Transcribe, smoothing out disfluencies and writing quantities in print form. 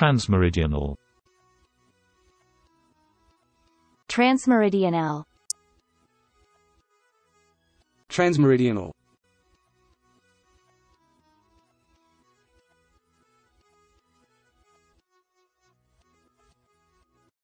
Transmeridional. Transmeridional. Transmeridional.